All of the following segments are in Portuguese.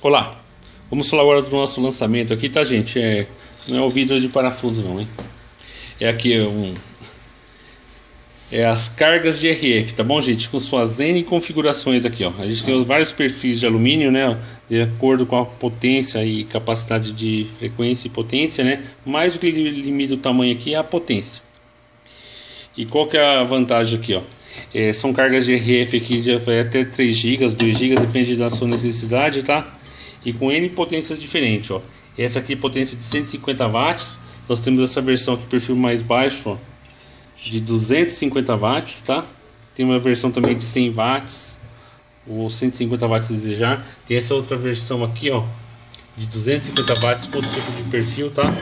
Olá, vamos falar agora do nosso lançamento aqui, tá, gente? Não é o vidro de parafuso não, hein? É aqui é as cargas de RF, tá bom, gente? Com suas N configurações aqui, ó. A gente tem vários perfis de alumínio, né? De acordo com a potência e capacidade de frequência e potência, né? Mais o que limita o tamanho aqui é a potência. E qual que é a vantagem aqui, ó? São cargas de RF aqui de até 3 GB, 2 GB, depende da sua necessidade, tá? E com N potências diferentes, ó. Essa aqui é potência de 150 watts. Nós temos essa versão aqui, perfil mais baixo, ó, de 250 watts, tá? Tem uma versão também de 100 watts ou 150 watts se desejar. Tem essa outra versão aqui, ó, de 250 watts com outro tipo de perfil, tá?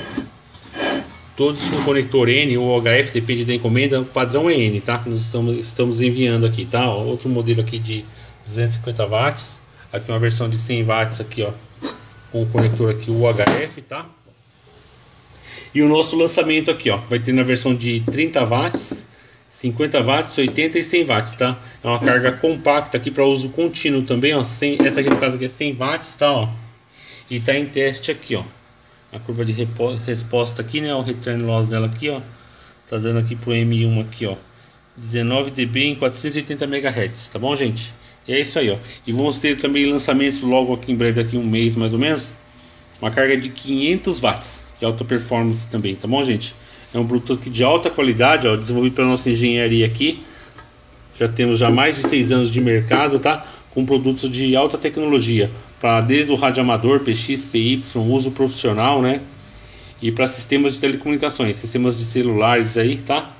Todos com conector N ou HF, depende da encomenda. O padrão é N, tá? Que nós estamos enviando aqui, tá? Ó, outro modelo aqui de 250 watts. Aqui uma versão de 100 watts aqui, ó, com o conector aqui UHF, tá? E o nosso lançamento aqui, ó, vai ter na versão de 30 watts, 50 watts, 80 e 100 watts, tá? É uma carga compacta aqui para uso contínuo também, ó. Essa aqui no caso aqui é 100 watts, tá, ó. E tá em teste aqui, ó. A curva de resposta aqui, né, o return loss dela aqui, ó, tá dando aqui pro M1 aqui, ó, 19 dB em 480 MHz, tá bom, gente? E é isso aí, ó. E vamos ter também lançamentos logo aqui em breve, aqui um mês mais ou menos. Uma carga de 500 watts de alta performance também, tá bom, gente? É um Bluetooth de alta qualidade, ó, desenvolvido pela nossa engenharia aqui. Já temos já mais de 6 anos de mercado, tá? Com produtos de alta tecnologia, para desde o rádio amador, PX, PY, uso profissional, né? E para sistemas de telecomunicações, sistemas de celulares aí, tá?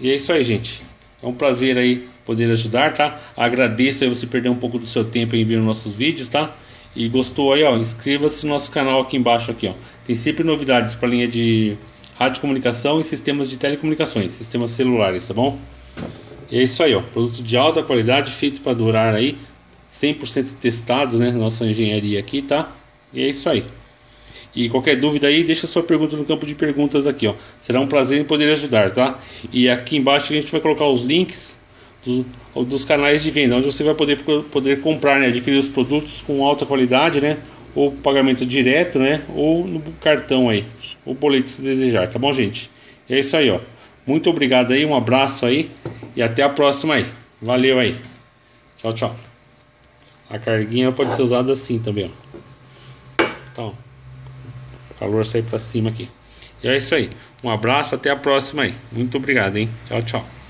E é isso aí, gente. É um prazer aí poder ajudar, tá? Agradeço aí você perder um pouco do seu tempo em ver nossos vídeos, tá? E gostou aí, ó, inscreva-se no nosso canal aqui embaixo aqui, ó. Tem sempre novidades para a linha de radiocomunicação e sistemas de telecomunicações, sistemas celulares, tá bom? E é isso aí, ó, produto de alta qualidade, feito para durar aí, 100% testados, né, nossa engenharia aqui, tá? E é isso aí. E qualquer dúvida aí, deixa sua pergunta no campo de perguntas aqui, ó. Será um prazer em poder ajudar, tá? E aqui embaixo a gente vai colocar os links dos canais de venda, onde você vai poder comprar, né, adquirir os produtos com alta qualidade, né, ou pagamento direto, né, ou no cartão aí, ou boleto se desejar, tá bom, gente? É isso aí, ó. Muito obrigado aí, um abraço aí e até a próxima aí. Valeu aí. Tchau, tchau. A carguinha pode ser usada assim também, ó. Então, o calor sai para cima aqui. E é isso aí. Um abraço, até a próxima aí. Muito obrigado, hein? Tchau, tchau.